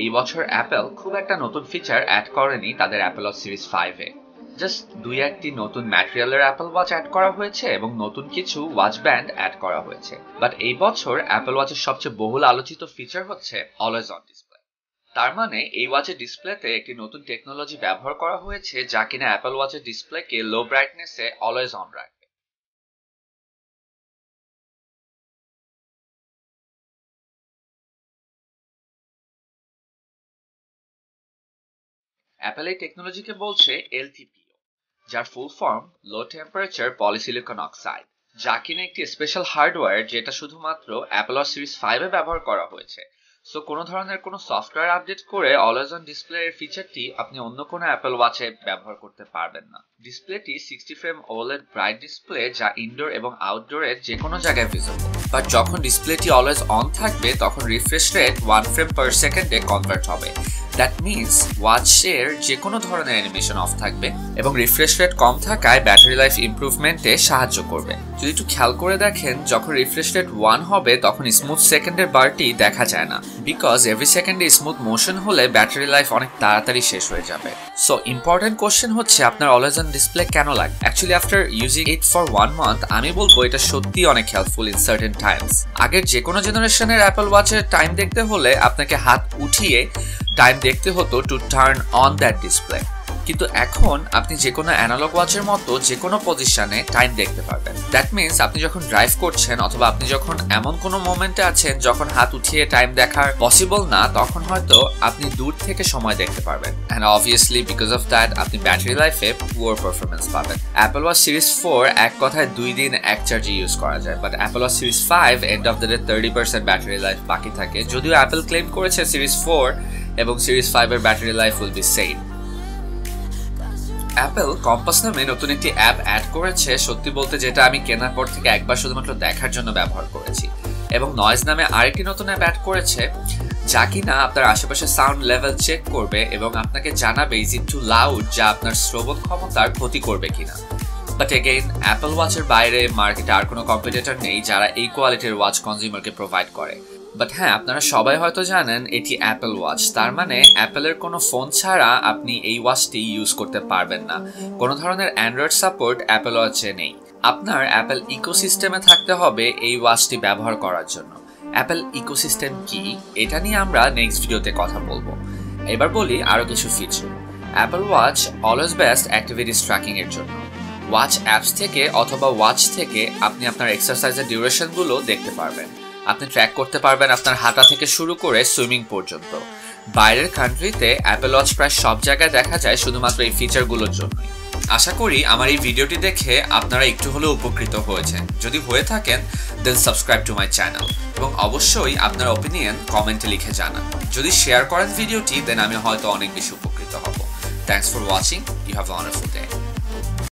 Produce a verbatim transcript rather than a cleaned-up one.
এই বছর অ্যাপল খুব একটা নতুন ফিচার অ্যাড করেনি তাদের অ্যাপল ওয়াচ সিরিজ ফাইভ এ। জাস্ট দুই একটি নতুন ম্যাটেরিয়ালের অ্যাপল ওয়াচ অ্যাড করা হয়েছে এবং নতুন কিছু ওয়াচ ব্যান্ড অ্যাড করা হয়েছে। বাট এই বছর অ্যাপল ওয়াচের সবচেয়ে বহুল আলোচিত ফিচার হচ্ছে অলওয়েজ অন ডিসপ্লে। তার মানে এই ওয়াচের ডিসপ্লেতে একটি নতুন টেকনোলজি ব্যবহার করা হয়েছে যা কিনা অ্যাপল ওয়াচের ডিসপ্লেকে লো ব্রাইটনেসে অলওয়েজ অন রাখে। অ্যাপল এই টেকনোলজিকে বলছে এল টি পি, যার full form low temperature polysilicon oxide, যা কিনা একটি স্পেশাল হার্ডওয়্যার যেটা শুধুমাত্র অ্যাপল ওয়াচ সিরিজ ফাইভ এ ব্যবহার করা হয়েছে। সো কোনো ধরনের কোনো সফটওয়্যার আপডেট করে অলওয়েজ অন ডিসপ্লে এর ফিচারটি আপনি অন্য কোনো অ্যাপল ওয়াচে ব্যবহার করতে পারবেন না। ডিসপ্লেটি sixty frame OLED bright display, যা ইনডোর এবং আউটডোরের যে কোনো জায়গায় ভিজিবল। বাট যখন ডিসপ্লেটি অলওয়েজ অন থাকবে তখন refresh rate one frame per সেকেন্ডে কনভার্ট হবে। দ্যাট মিনস ওয়াচের যে কোনো ধরনের অ্যানিমেশন অফ থাকবে এবং রিফ্রেশ রেট কম থাকায় ব্যাটারি লাইফ ইম্প্রুভমেন্টে সাহায্য করবে। যদি একটু খেয়াল করে দেখেন, যখন রিফ্রেশ রেট ওয়ান হবে তখন স্মুথ সেকেন্ডের বারটি দেখা যায় না, বিকজ এভরি সেকেন্ডে স্মুথ মোশন হলে ব্যাটারি লাইফ অনেক তাড়াতাড়ি শেষ হয়ে যাবে। সো ইম্পর্টেন্ট কোয়েশ্চেন হচ্ছে আপনার অলওয়েজ অন ডিসপ্লে কেন লাগে? Actually after using it for one month আমি বলবো এটা সত্যি অনেক হেল্পফুল ইন সার্টেন টাইমস। আগের যে কোনো জেনারেশনের অ্যাপল ওয়াচের টাইম দেখতে হলে আপনাকে হাত উঠিয়ে টাইম দেখতে হতো to turn on that display, কিন্তু এখন আপনি যে কোনো অ্যানালগ ওয়াচের মতো যে কোনো পজিশনে টাইম দেখতে পারবেন। দ্যাট মিনস আপনি যখন ড্রাইভ করছেন অথবা আপনি যখন এমন কোনো মোমেন্টে আছেন যখন হাত উঠিয়ে টাইম দেখার পসিবল না, তখন হয়তো আপনি দূর থেকে সময় দেখতে পারবেন। And obviously because of that আপনি ব্যাটারি লাইফে পুয়ার পারফরমেন্স পাবেন। অ্যাপল ওয়াচ সিরিজ ফোর এক কথায় দুই দিন এক চার্জে ইউজ করা যায়, but Apple watch series five end of the day thirty percent battery life বাকি থাকে। যদিও অ্যাপল ক্লেম করেছে সিরিজ ফোর এবং সিরিজ ফাইভ এর battery life will be same. Apple compass নামে নতুন একটি অ্যাপ অ্যাড করেছে, সত্যি বলতে যেটা আমি কেনার পর থেকে একবার শুধুমাত্র দেখার জন্য ব্যবহার করেছি। এবং নয়েজ নামে আরেকটি নতুন অ্যাপ অ্যাড করেছে যা কিনা আপনার আশেপাশের সাউন্ড লেভেল চেক করবে এবং আপনাকে জানাবে ইজ ইট টু লাউড, যা আপনার শ্রবণ ক্ষমতার ক্ষতি করবে কিনা। বাট এগেইন অ্যাপল ওয়াচের বাইরে মার্কেটে আর কোনো কম্পিটিটর নেই যারা এই কোয়ালিটির ওয়াচ কনজিউমারকে প্রোভাইড করে। বাট হ্যাঁ, আপনারা সবাই হয়তো জানেন এটি অ্যাপল ওয়াচ, তার মানে অ্যাপলের কোনো ফোন ছাড়া আপনি এই ওয়াচটি ইউজ করতে পারবেন না। কোনো ধরনের অ্যান্ড্রয়েড সাপোর্ট অ্যাপল ওয়াচে নেই। আপনার অ্যাপল ইকোসিস্টেমে থাকতে হবে এই ওয়াচটি ব্যবহার করার জন্য। অ্যাপল ইকোসিস্টেম কি, এটা নিয়ে আমরা নেক্সট ভিডিওতে কথা বলবো। এবার বলি আরও কিছু feature. Apple watch always best activity ট্র্যাকিংয়ের জন্য। ওয়াচ অ্যাপস থেকে অথবা ওয়াচ থেকে আপনি আপনার এক্সারসাইজের ডিউরেশনগুলো দেখতে পারবেন। আপনি ট্র্যাক করতে পারবেন আপনার হাঁটা থেকে শুরু করে সুইমিং পর্যন্ত। বাইরের কান্ট্রিতে অ্যাপল ওয়াচ প্রায় সব জায়গায় দেখা যায় শুধুমাত্র এই ফিচারগুলোর জন্য। আশা করি আমার এই ভিডিওটি দেখে আপনারা একটু হলেও উপকৃত হয়েছেন। যদি হয়ে থাকেন then subscribe to my channel এবং অবশ্যই আপনার ওপিনিয়ন কমেন্টে লিখে জানান। যদি শেয়ার করেন ভিডিওটি দেন আমি হয়তো অনেক বেশি উপকৃত হব। Thanks for watching, you have a wonderful day.